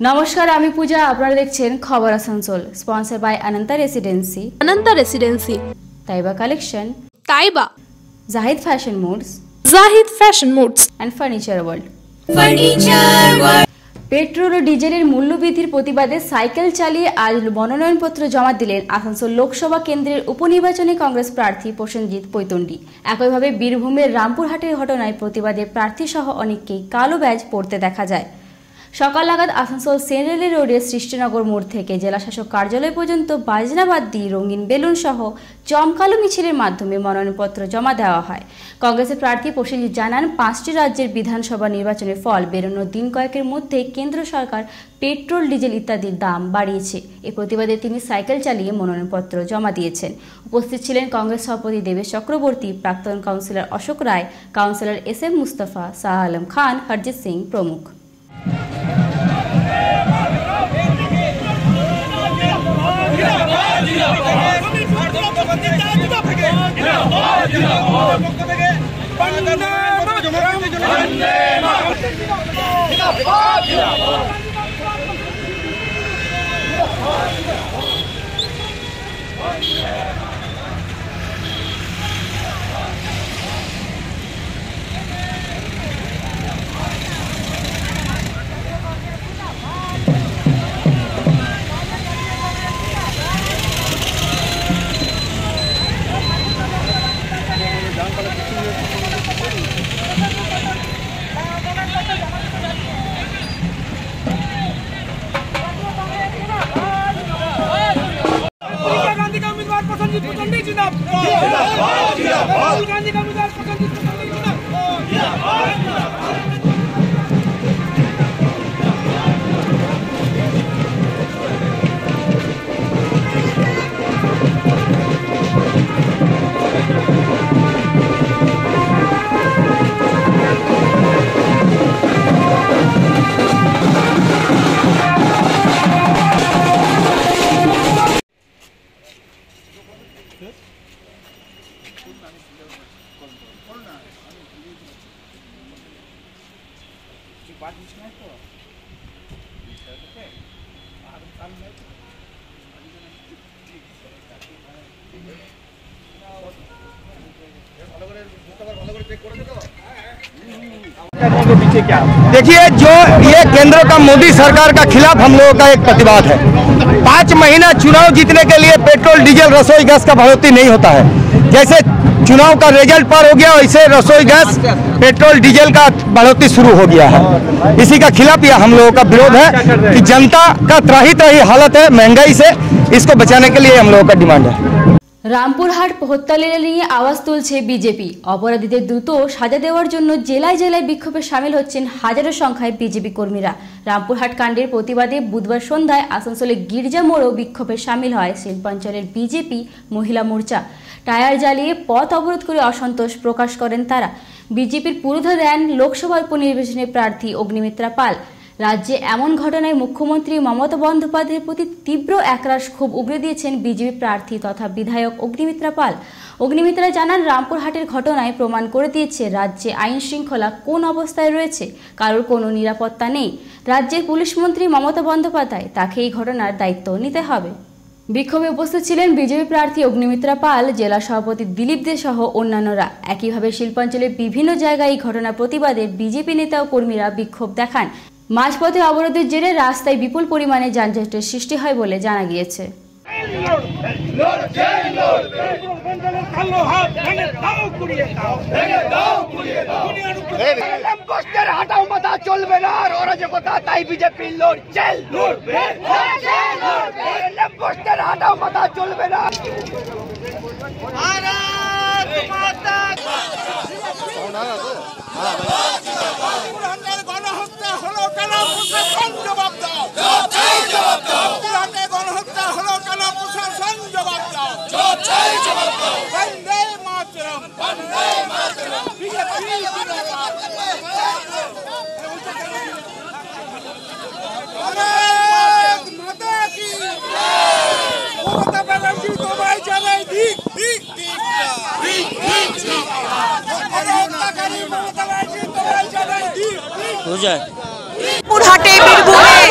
नमस्कार आमी पूजा आपनारा देखछेन खबर Asansol sponsored by Ananta residency Taiba collection Taiba Zahid fashion mood and furniture world. Petrol और डिजेल मूल्य बृद्धिर प्रतिबादे साइकेल चालिए आज मनोनयन पत्र जमा दिलेन आसनसोल लोकसभा केंद्रेर उपनिर्वाचने कांग्रेस प्रार्थी प्रसांजीत पैतंडी। एकई भावे बीरभूमेर रामपुरहाटेर घटनाय प्रतिबादे प्रार्थी सह अनेककेई कालो बैज पड़ते देखा जाय। सकाल नागाद आसनसोल सेंट्रल रोडे सृष्टिनगर मोड़ थेके जेला शासक कार्यालय पर्यन्त बाजना बाद्दी रंगीन बेलुन सह चमकालो मिछिलेर माध्यमे मनोनयनपत्र जमा देওয়া হয়। कांग्रेसेर प्रार्थी प्रसेनजीत जानान 5টি राज्येर विधानसभा निर्वाचने फल बेरोনোর दिन कयेकेर मধ্যে केंद्र सरकार पेट्रोल डिजेल इत्यादिर दाम बाड़िয়েছে। এই প্রতিবাদে তিনি সাইকেল চালিয়ে মনোনয়নপত্র জমা দিয়েছেন। উপস্থিত ছিলেন কংগ্রেস সভাপতি দেব চক্রবর্তী, প্রাক্তন councillor Ashok Rai, councillor S M Mustafa, Shah Alam Khan, Harjit Singh प्रमुख। देखिए जो ये केंद्र का मोदी सरकार का खिलाफ हम लोगों का एक प्रतिवाद है। 5 महीना चुनाव जीतने के लिए पेट्रोल डीजल रसोई गैस का बढ़ोतरी नहीं होता है। जैसे चुनाव का रिजल्ट पार हो गया वैसे रसोई गैस पेट्रोल डीजल का बढ़ोतरी शुरू हो गया है। इसी का खिलाफ यह हम लोगों का विरोध है कि जनता का त्राही त्राही हालत है महंगाई से, इसको बचाने के लिए हम लोगों का डिमांड है। রামপুরহাট হত্যালীলা নিয়ে আওয়াজ তুলছে বিজেপি। অপরাধীদের দ্রুত সাজা দেওয়ার জন্য জেলায় জেলায় বিক্ষোভে শামিল হচ্ছেন হাজারো সংখ্যায় বিজেপি কর্মীরা। রামপুরহাট কাণ্ডের প্রতিবাদে বুধবার সন্ধ্যায় আসানসোলের গির্জা মোড়ে বিক্ষোভে শামিল হয় শিল্পাঞ্চলের বিজেপি মহিলা মোর্চা। টায়ার জ্বালিয়ে পথ অবরোধ করে অসন্তোষ প্রকাশ করেন তারা। বিজেপির পুরোধা দেন লোকসভা উপনির্বাচনে প্রার্থী অগ্নিমিত্রা পাল। राज्य एमन घटनाय मुख्यमंत्री ममता बंदोपाध्याय प्रति तीव्र एकराश क्षोभ उगड़े दिएछेन बीजेपी प्रार्थी तथा विधायक अग्निमित्रा पाल। अग्निमित्रा जानान रामपुरहाटेर घटनाय प्रमाण करे दिएछे राज्ये आईन श्रृंखला कोन अवस्थाय रयेछे, कारोर कोनो निरापत्ता नेई। राज्येर पुलिश मंत्री ममता बंदोपाध्याय ताके एई घटनार दायित्व निते हबे। विक्षोभे उपस्थित छिलेन बीजेपी प्रार्थी अग्निमित्रा पाल, जिला सभापति दिलीप देवसहरा अन्यान्यरा। एकईभावे शिल्पांचलेर विभिन्न जायगाय एई घटनार प्रतिबादे बीजेपी नेता ओ कर्मीरा विक्षोभ देखान। মাঝপথে অবরোধের জেরে রাস্তায় বিপুল পরিমাণে যানজটের সৃষ্টি হয় বলে জানা গিয়েছে। पूरा टेबल बोले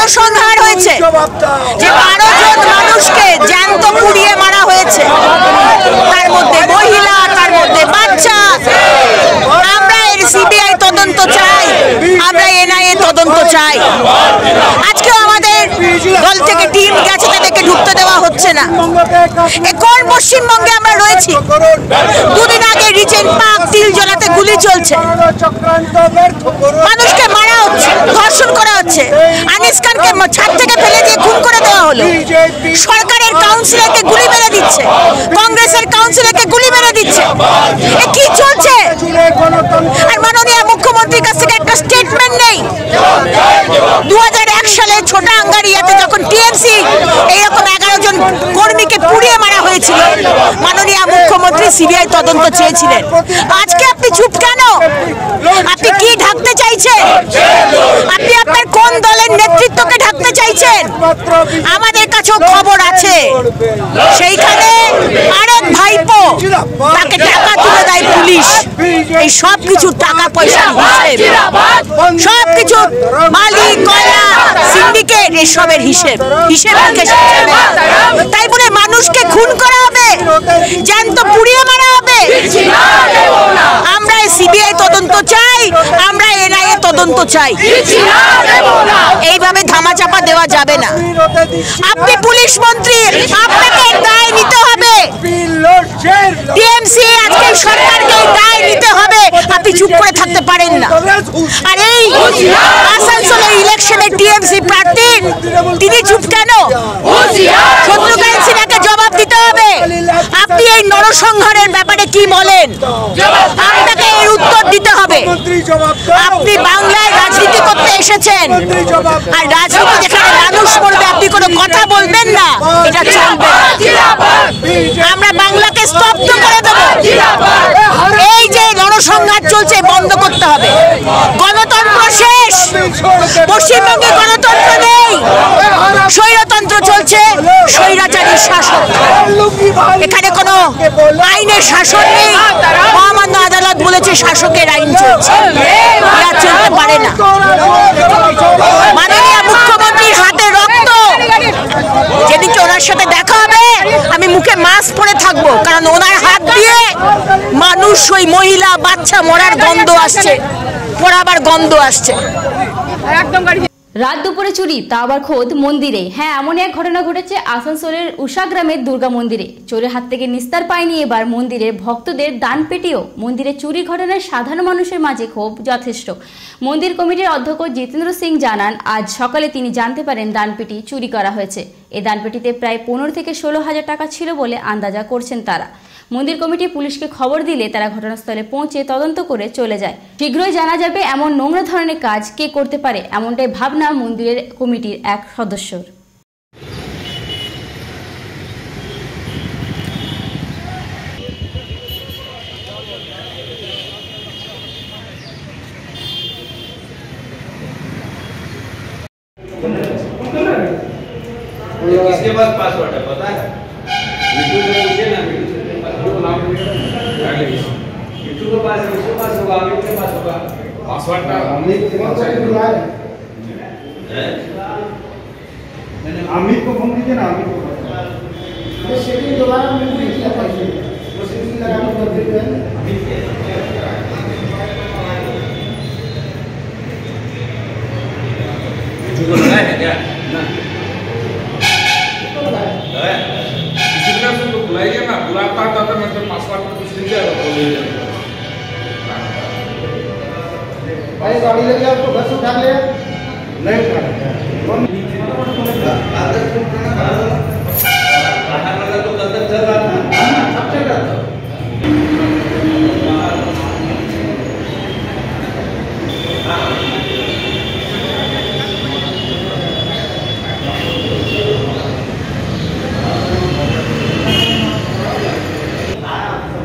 नरसंहार হয়েছে, যে 12 জন মানুষকে জ্যান্ত পুড়িয়ে মারা হয়েছে, তার মধ্যে মহিলা, তার মধ্যে বাচ্চা। আমরা এর সিবিআই তদন্ত চাই, আমরা এনআইএ তদন্ত চাই। আজকে আমাদের দল থেকে টিম গেছে, তাদেরকে ঢুকতে দেওয়া হচ্ছে না। এখন পশ্চিমবঙ্গে আমরা রয়েছি, দুদিন আগে রিজেন্ট পার্ক তিল জলাতে গুলি চলছে, মানুষকে মারা হচ্ছে, ধর্ষণ করা হচ্ছে, আনিসকানকে ছাদ থেকে ফেলে দিয়ে খুন করে দেওয়া হলো, সরকারের কাউন্সিলরকে গুলি মেরে দিচ্ছে, কংগ্রেসের কাউন্সিলরকে গুলি মেরে দিচ্ছে। এ কি চলছে? আর মাননীয় মুখ্যমন্ত্রীর কাছ থেকে একটা স্টেটমেন্ট নেই। 2001 সালে ছোটা আঙ্গারিয়াতে যখন টিএমসি এইরকম 11 জন কর্মীকে পুড়িয়ে মারা হয়েছিল, মাননীয় মুখ্যমন্ত্রী সিবিআই তদন্ত চেয়েছিলেন। আজকে আপনি চুপ কেন? আপনি কি ঢাকতে চাইছেন? আপনি আপনার কোন দলের নেতৃত্বকে ঢাকতে চাইছেন? আমাদের কাছেও খবর আছে, সেইখানে আরেক ভাইপো, তাকে টাকা তুলে দেয় পুলিশ। এই সব কিছু টাকা পয়সা, সব কিছু মালি কয়লা সিন্ডিকেট, এসবের হিসেব হিসেব তাই বলে মানুষকে খুন করা হবে, জ্যান্ত পুড়িয়ে মারা হবে। আমরা সিবিআই তদন্ত চাই, আমরা এনআইএ তদন্ত চাই। এইভাবে ধামাচাপা দেওয়া যাবে না। আপনি পুলিশ মন্ত্রী, আপনাকে দায় নিতে হবে। টিএমসি আজকে সরকারকে দায় নিতে হবে। আপনি চুপ করে থাকতে পারেন না। আর এই আসানসোলের ইলেকশনে টিএমসি প্রার্থী, তিনি চুপ কেন? শত্রুঘ্ন সিনহাকে জবাব দিতে হবে। আপনি এই নরসংহারের ব্যাপারে কি বলেন? আপনাকে এর উত্তর দিতে হবে। আপনি বাংলায় রাজনীতি করতে এসেছেন, আর রাজনীতি যেখানে মানুষ করবে আপনি কোনো কথা বলবেন না, এটা চলবে না। আমরা বাংলাকে স্তব্ধ করে দেব। এই যে নরসংহার চলছে, বন্ধ করতে হবে। গণতন্ত্র শেষ, পশ্চিমবঙ্গে গণতন্ত্র নেই, স্বৈরতন্ত্র চলছে, স্বৈরাচারী শাসন। এখানে কোনো আইনের শাসন নেই। মহামান্য আদালত বলেছে শাসকের আইন চলছে, এটা চলতে পারে না। মাননীয় মুখ্যমন্ত্রীর হাতে রক্ত। যেদিকে ওনার সাথে দেখা হবে আমি মুখে মাস্ক পরে থাকবো, কারণ ওনার হাত দিয়ে মানুষ, ওই মহিলা, বাচ্চা মরার গন্ধ আসছে, পোড়াবার গন্ধ আসছে। রাত দুপুরে চুরি, তা আবার খোদ মন্দিরে। হ্যাঁ, এমন এক ঘটনা ঘটেছে আসানসোলের উষা গ্রামের দুর্গা মন্দিরে। চোরের হাত থেকে নিস্তার পায়নি এবার মন্দিরের ভক্তদের দান পেটিও। মন্দিরে চুরি ঘটনায় সাধারণ মানুষের মাঝে ক্ষোভ যথেষ্ট। মন্দির কমিটির অধ্যক্ষ জিতেন্দ্র সিংহ জানান, আজ সকালে তিনি জানতে পারেন দানপেটি চুরি করা হয়েছে। এই দানপেটিতে প্রায় 15 থেকে 16 হাজার টাকা ছিল বলে আন্দাজা করছেন তারা। মন্দির কমিটি পুলিশকে খবর দিলে তারা ঘটনাস্থলে পৌঁছে তদন্ত করে চলে যায়। শীঘ্রই জানা যাবে এমন নোংরা ধরনের কাজ কে করতে পারে, এমনটাই ভাবনা মন্দিরের কমিটির এক সদস্যর। अमित को फोन कीजिए ना, अमित को बुलाइए ना, बुलाता था तो मैं पासवर्ड कुछ नहीं। भाई गाड़ी ले लिया, आपको घर से उठा लिया नहीं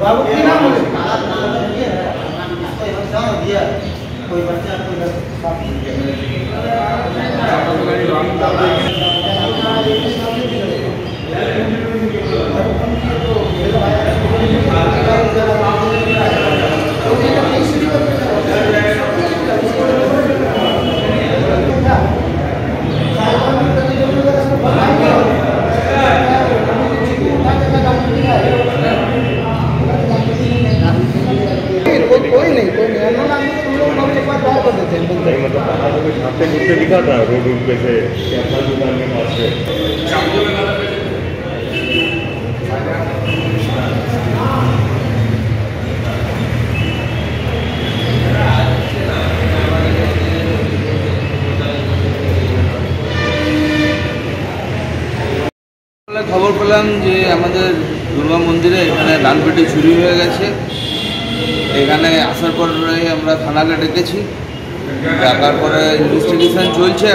बाबू की नाम दिया कोई बच्चा कोई खबर पेलाम जे आमादेर दुर्गा मंदिरे एखाने डानपेटी चुरी हो गेछे। एखाने आसार परे आमरा थानाके डेकेछि, डाकार परे इन्वेस्टिगेशन चलछे।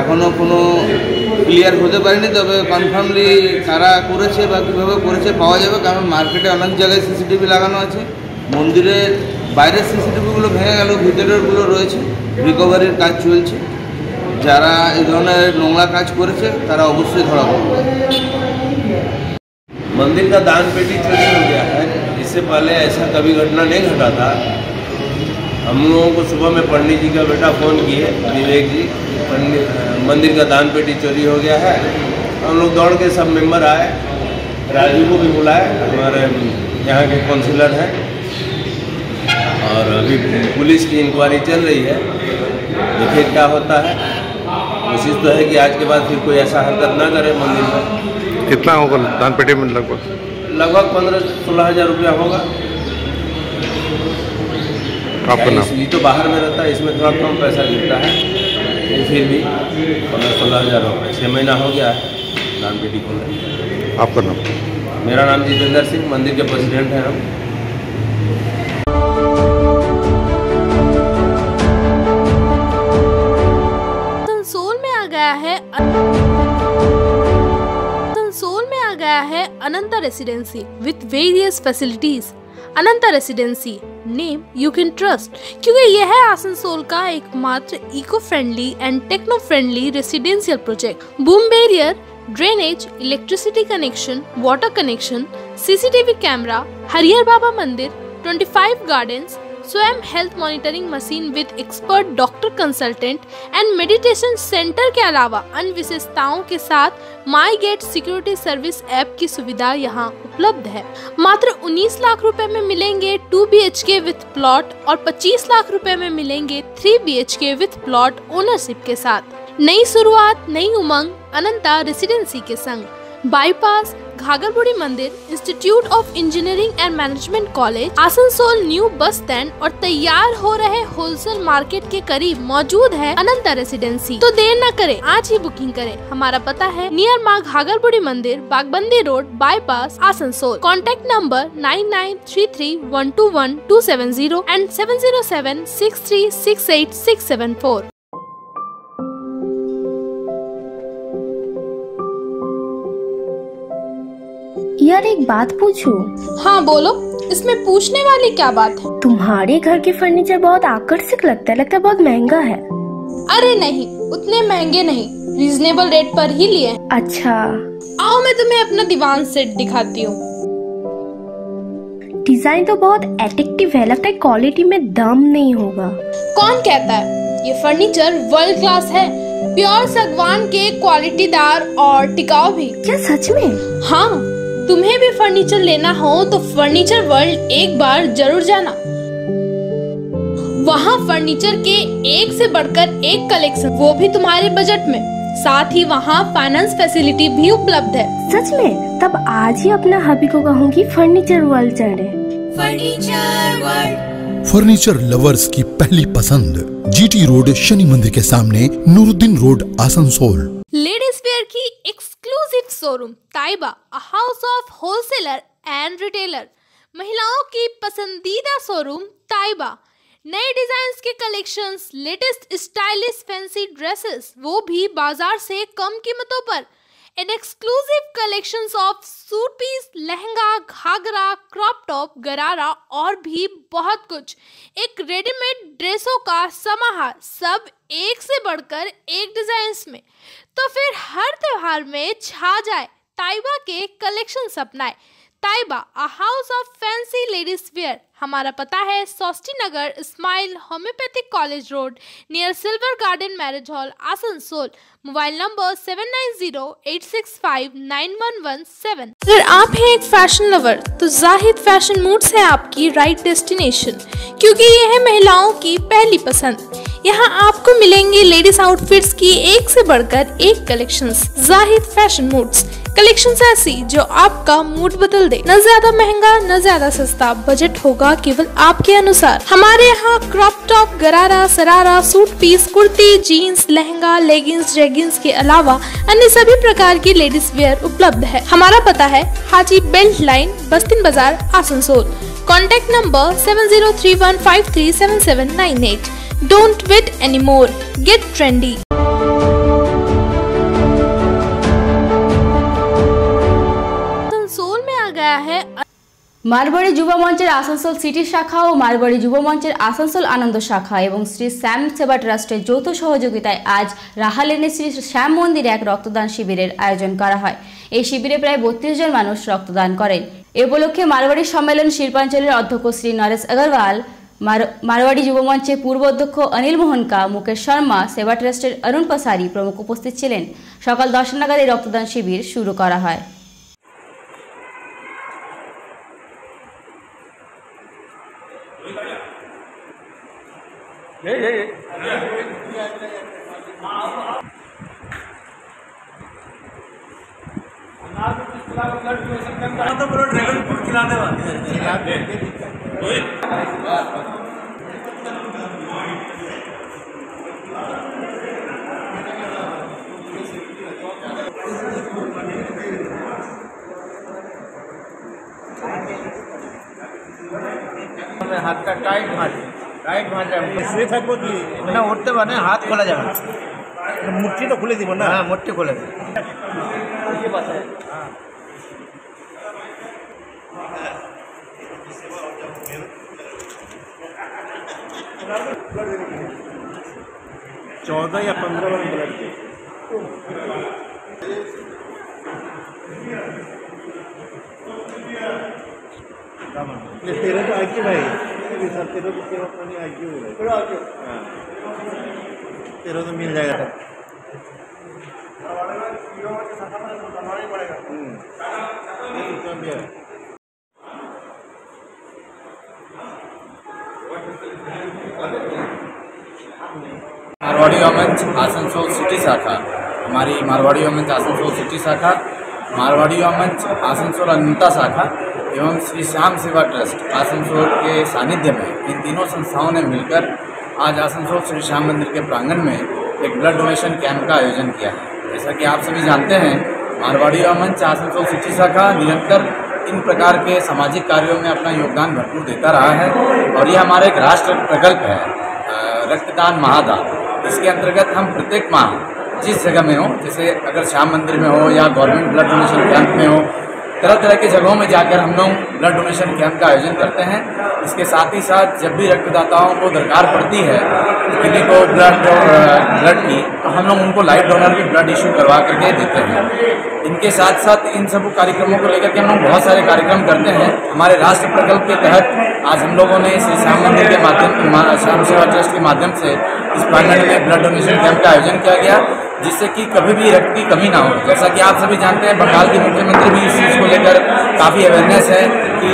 एखोनो कोनो क्लियर होते पारेनि, तबे कनफार्मलि कारा करेछे बा किभाबे करेछे पावा जाबे। कारण मार्केटे अनेक जायगाय सीसीटीवी लागानो आछे। मंदिरेर बाइरेर सीसीटीवीगुलो भेंगे गेल, भितरेरगुलो रयेछे, रिकभारिर काज चलछे। যারা এই ধরনের নোংরা কাজ করেছে তারা অবশ্যই ধরা পড়বে। मंदिर का दान पेटी चोरी हो गया है, इससे पहले ऐसा कभी घटना नहीं घटा था। हम लोगों को सुबह में पंडित जी का बेटा फ़ोन किए, विवेक जी मंदिर का दान पेटी चोरी हो गया है। हम लोग दौड़ के सब मेंबर आए, राजू को भी बुलाए, हमारे यहाँ के काउंसिलर हैं, और अभी पुलिस की इंक्वायरी चल रही है, देखिए क्या होता है। कोशिश तो है कि आज के बाद फिर कोई ऐसा हरकत ना करे मंदिर में। कितना होगा दान पेटी में? लगभग 15-16 हज़ार रुपया होगा। ये तो बाहर में रहता है, इसमें थोड़ा कम पैसा गिरता है, फिर भी 15-16 हज़ार होगा। 6 महीना हो गया है दान पेटी को। आपका नाम? मेरा नाम जितेंद्र सिंह, मंदिर के प्रेसिडेंट हैं हम। अनंता में आ गया है Ananta residency with various facilities. Ananta residency name you can trust, क्योंकि यह है आसनसोल का एकमात्र eco friendly and techno friendly residential project. Boom barrier, drainage, electricity connection, water connection, CCTV camera, Harihar बाबा मंदिर, 25 गार्डन्स, स्वयं health monitoring machine with expert doctor consultant and meditation centre के अलावा अन्य विशेषताओं के साथ my gate security service app की सुविधा यहां उपलब्ध है। मात्र 19 लाख रुपए में मिलेंगे 2 BHK विद प्लॉट और 25 लाख रुपए में मिलेंगे 3 BHK विद प्लॉट ओनरशिप के साथ। नई शुरुआत, नई उमंग, अनंता रेसिडेंसी के संग। बाईपास, घाघरबुड़ी मंदिर, institute of engineering and management college, Asansol new bus stand और तैयार हो रहे होलसेल मार्केट के करीब मौजूद है अनंता रेसिडेंसी। तो देर न करें, आज ही बुकिंग करें। हमारा पता है नियर माँ घाघरबुड़ी मंदिर, Bagbandi road, bypass, Asansol. Contact number 9933121270 and 7076368674। यार एक बात पूछूं? हाँ बोलो, इसमें पूछने वाली क्या बात है? तुम्हारे घर के फर्नीचर बहुत आकर्षक लगता है बहुत महंगा है। अरे नहीं, उतने महंगे नहीं, रीजनेबल रेट पर ही लिए। अच्छा आओ मैं तुम्हें अपना दीवान सेट दिखाती हूँ। डिजाइन तो बहुत एट्रैक्टिव है, लगता है क्वालिटी में दम नहीं होगा। कौन कहता है? ये फर्नीचर वर्ल्ड क्लास है, प्योर सागवान के, क्वालिटीदार और टिकाऊ भी। क्या सच में? हाँ, तुम्हें भी फर्नीचर लेना हो तो फर्नीचर वर्ल्ड एक बार जरूर जाना। वहाँ फर्नीचर के एक से बढ़कर एक कलेक्शन, वो भी तुम्हारे बजट में। साथ ही वहाँ फाइनेंस फैसिलिटी भी उपलब्ध है। सच में? तब आज ही अपना हबी को कहूँगी फर्नीचर वर्ल्ड चढ़े। फर्नीचर वर्ल्ड, फर्नीचर लवर्स की पहली पसंद। GT रोड शनि मंदिर के सामने, Nooruddin road, Asansol. Ladies wear की exclusive showroom Taiba, a house of wholesaler and retailer. महिलाओं की पसंदीदा शोरूम ताइबा, नए डिजाइन्स के collections, latest stylish fancy dresses, वो भी बाजार से कम कीमतों पर। An exclusive collections of suit piece, lehenga, ghagra, crop top, gharara और भी बहुत कुछ। एक रेडीमेड ड्रेसों का समाहार, सब एक से बढ़कर एक डिजाइन्स में। तो फिर हर त्योहार में छा जाए, ताइबा के कलेक्शंस अपनाए। Taiba, a house of fancy ladies wear. हमारा पता है Saushti Nagar, Ismail homeopathic college road, near silver garden marriage hall, Asansol. Mobile number 7908659117। अगर आप हैं एक फैशन लवर तो ज़ाहिद फैशन मूड से आपकी राइट डेस्टिनेशन, क्योंकि ये है महिलाओं की पहली पसंद। यहाँ आपको मिलेंगे लेडीज आउटफिट्स की एक से बढ़कर एक collections. Zahid fashion moods collections ऐसी जो आपका मूड बदल दे। न ज्यादा महंगा न ज्यादा सस्ता, बजट होगा केवल आपके अनुसार। हमारे यहाँ crop top, gharara, sharara, suit piece, kurti, jeans, lehenga, leggings, jeggings के अलावा अन्य सभी प्रकार की लेडीज वेयर उपलब्ध है। हमारा पता है हाजी belt line, Bastin Bazar, Asansol. Contact number 7031537798। Don't wait anymore. Get trendy. Asansol में आ गया है मारवाड़ी युवा मंचर आसनसोल सिटी शाखा और मारवाड़ी युवा मंचर आसनसोल आनंद शाखा एवं श्री श्याम सेवा ट्रस्ट যৌথ সহযোগিতায় आज রাহালেনে श्री श्याम मंदिर एक रक्तदान शिविर आयोजन करा है। এই শিবিরে প্রায় 32 জন মানুষ रक्तदान करें। এ উপলক্ষে मारवाड़ी सम्मेलन শিল্পাঞ্চলের অধ্যক্ষ श्री नरेश अग्रवाल, मारवाड़ी युवा मंच पूर्व अध्यक्ष अनिल मोहनका, मुकेश शर्मा, सेवा ट्रस्टर अरुण पसारी प्रमुख उपस्थित छिलेन। सकाल 10 नागाद रक्तदान शिविर शुरू करा है। हाथ का टाइट टाइट ना उठते बने हाथ खोला जाए, मुट्ठी तो खुले दी ना। हाँ, मुट्ठी खोले दी 14 या 15 बार ब्लड के। तेरे तो आगे भाई, तेरे तो सेवा पानी आगे हो रहा है। हाँ, तेरे तो मिल जाएगा। मारवाड़ी मंच आसनसोल सिटी शाखा, हमारी मारवाड़ी मंच आसनसोल सिटी शाखा, मारवाड़ी मंच आसनसोल अनंता शाखा एवं श्री श्याम सेवा ट्रस्ट आसनसोल के सानिध्य में इन तीनों संस्थाओं ने मिलकर आज आसनसोल श्री श्याम मंदिर के प्रांगण में एक ब्लड डोनेशन कैंप का आयोजन किया है। जैसा कि आप सभी जानते हैं, मारवाड़ी मंच आसनसोल सिटी शाखा निरंतर इन प्रकार के सामाजिक कार्यों में अपना योगदान भरपूर देता रहा है और यह हमारा एक राष्ट्र प्रकल्प है, रक्तदान महादान। इसके अंतर्गत हम प्रत्येक माह जिस जगह में हो, जैसे अगर श्याम मंदिर में हो या गवर्नमेंट ब्लड डोनेशन कैंप में हो, तरह तरह के जगहों में जाकर हम लोग ब्लड डोनेशन कैंप का आयोजन करते हैं। इसके साथ ही साथ जब भी रक्तदाताओं को दरकार पड़ती है किसी को ब्लड की, तो हम लोग उनको लाइव डोनर भी ब्लड इशू करवा करके देते हैं। इनके साथ साथ इन सब कार्यक्रमों को लेकर के हम लोग बहुत सारे कार्यक्रम करते हैं। हमारे राष्ट्र प्रकल्प के तहत आज हम लोगों ने श्री श्याम मंदिर के माध्यम, श्याम सेवा ट्रस्ट के माध्यम से इस प्रांगण में ब्लड डोनेशन कैंप का आयोजन किया गया, जिससे कि कभी भी रक्त की कमी ना हो। जैसा कि आप सभी जानते हैं, बंगाल के मुख्यमंत्री भी इस चीज़ को लेकर काफ़ी अवेयरनेस है कि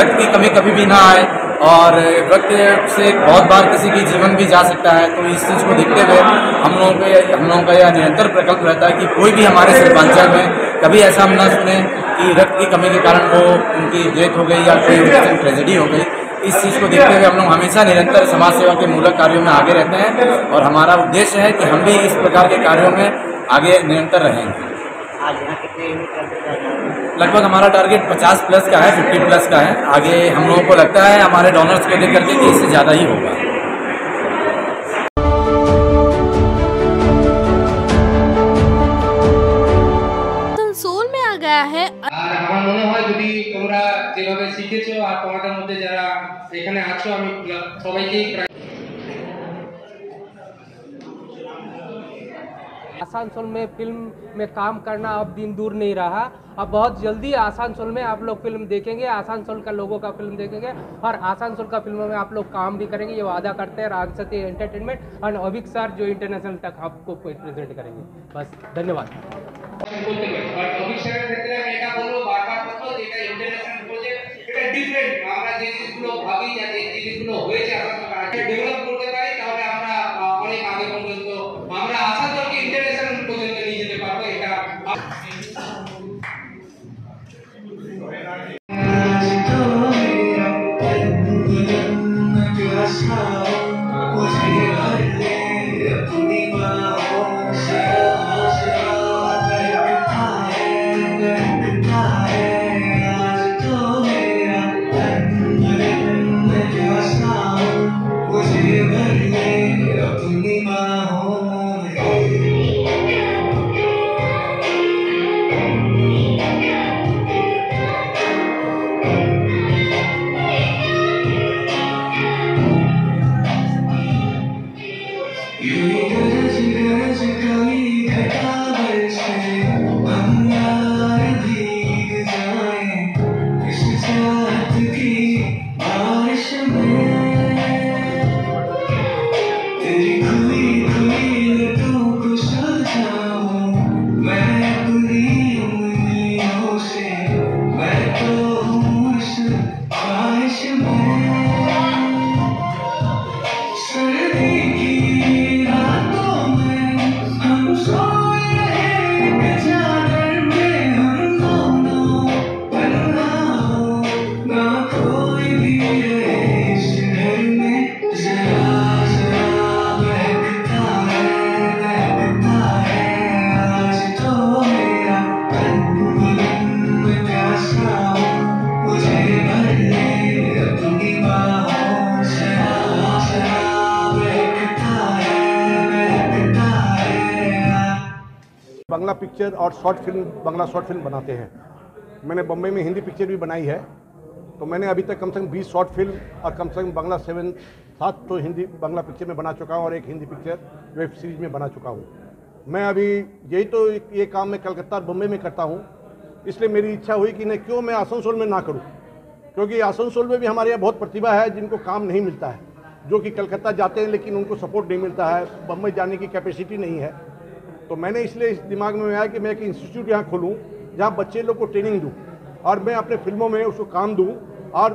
रक्त की कमी कभी भी ना आए और रक्त से बहुत बार किसी की जीवन भी जा सकता है। तो इस चीज़ को देखते हुए हम लोगों का यह निरंतर प्रकल्प रहता है कि कोई भी हमारे शिल्पांचल में कभी ऐसा हम ना सुने कि रक्त की कमी के कारण वो उनकी डेथ हो गई या कोई ट्रेजेडी हो गई। इस चीज़ को देखते हुए हम लोग हमेशा निरंतर समाज सेवा के मूलक कार्यों में आगे रहते हैं और हमारा उद्देश्य है कि हम भी इस प्रकार के कार्यों में आगे निरंतर रहेंगे। लगभग हमारा टारगेट 50 प्लस का है, 50 प्लस का है। आगे हम लोगों को लगता है हमारे डोनर्स को लेकर के इससे ज़्यादा ही होगा। आसनसोल में आ गया है आसानसोल में फिल्म में काम करना अब दिन दूर नहीं रहा। अब बहुत जल्दी आसानसोल में आप लोग फिल्म देखेंगे, आसानसोल का लोगों का फिल्म देखेंगे और आसानसोल का फिल्मों में आप लोग काम भी करेंगे, ये वादा करते हैं राज सत्य एंटरटेनमेंट और अभिक सर जो इंटरनेशनल तक आपको प्रेजेंट करेंगे। बस धन्यवाद। बांग्ला पिक्चर और short film, Bangla short film बनाते हैं। मैंने बम्बई में हिंदी पिक्चर भी बनाई है, तो मैंने अभी तक कम से कम 20 शॉर्ट फिल्म और कम से कम बांग्ला 7 तो हिंदी बांग्ला पिक्चर में बना चुका हूँ और एक हिंदी पिक्चर वेब सीरीज में बना चुका हूँ। मैं अभी यही तो ये काम मैं कलकत्ता और बम्बई में करता हूँ, इसलिए मेरी इच्छा हुई कि नहीं क्यों मैं आसनसोल में ना करूँ, क्योंकि आसनसोल में भी हमारे यहाँ बहुत प्रतिभा है जिनको काम नहीं मिलता है, जो कि कलकत्ता जाते हैं लेकिन उनको सपोर्ट नहीं मिलता है, बम्बई जाने की कैपेसिटी नहीं है। तो मैंने इसलिए इस दिमाग में आया कि मैं एक इंस्टीट्यूट यहाँ खोलूँ जहाँ बच्चे लोग को ट्रेनिंग दूँ और मैं अपने फिल्मों में उसको काम दूँ और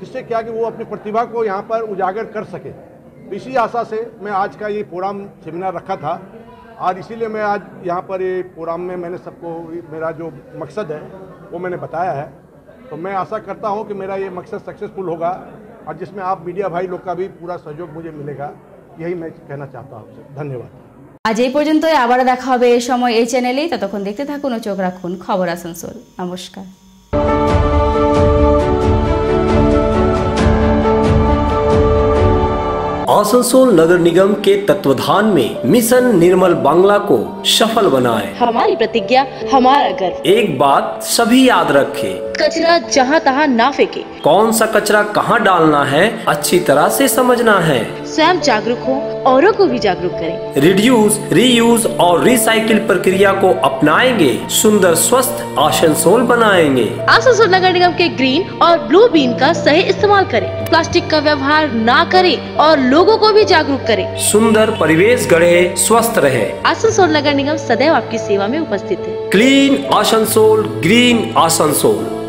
जिससे क्या कि वो अपनी प्रतिभा को यहाँ पर उजागर कर सके। तो इसी आशा से मैं आज का ये प्रोग्राम सेमिनार रखा था और इसीलिए मैं आज यहाँ पर ये प्रोग्राम में मैंने सबको मेरा जो मकसद है वो मैंने बताया है। तो मैं आशा करता हूँ कि मेरा ये मकसद सक्सेसफुल होगा और जिसमें आप मीडिया भाई लोग का भी पूरा सहयोग मुझे मिलेगा, यही मैं कहना चाहता हूँ आपसे। धन्यवाद। आज ए पर्यन्तই, आबार देखा होबे ए समय ए चैनेलेই। ततक्षण देखते थाकुन और चोख राखुन खबर आसनसोल। नमस्कार। आसनसोल नगर निगम के तत्वाधान में मिशन निर्मल बांग्ला को सफल बनाएं। हमारी प्रतिज्ञा, हमारा गर्व। एक बात सभी याद रखें, कचरा जहां तहां ना फेंके। कौन सा कचरा कहां डालना है अच्छी तरह से समझना है। स्वयं जागरूक हो, औरों को भी जागरूक करें। रिड्यूस, रीयूज और रिसाइकिल प्रक्रिया को अपनाएंगे, सुंदर स्वस्थ आसनसोल बनाएंगे। आसनसोल नगर निगम के ग्रीन और ब्लू बीन का सही इस्तेमाल करें, प्लास्टिक का व्यवहार ना करें और लोगों को भी जागरूक करें। सुंदर परिवेश गढ़े, स्वस्थ रहे। आसनसोल नगर निगम सदैव आपकी सेवा में उपस्थित है। Clean Asansol, green Asansol.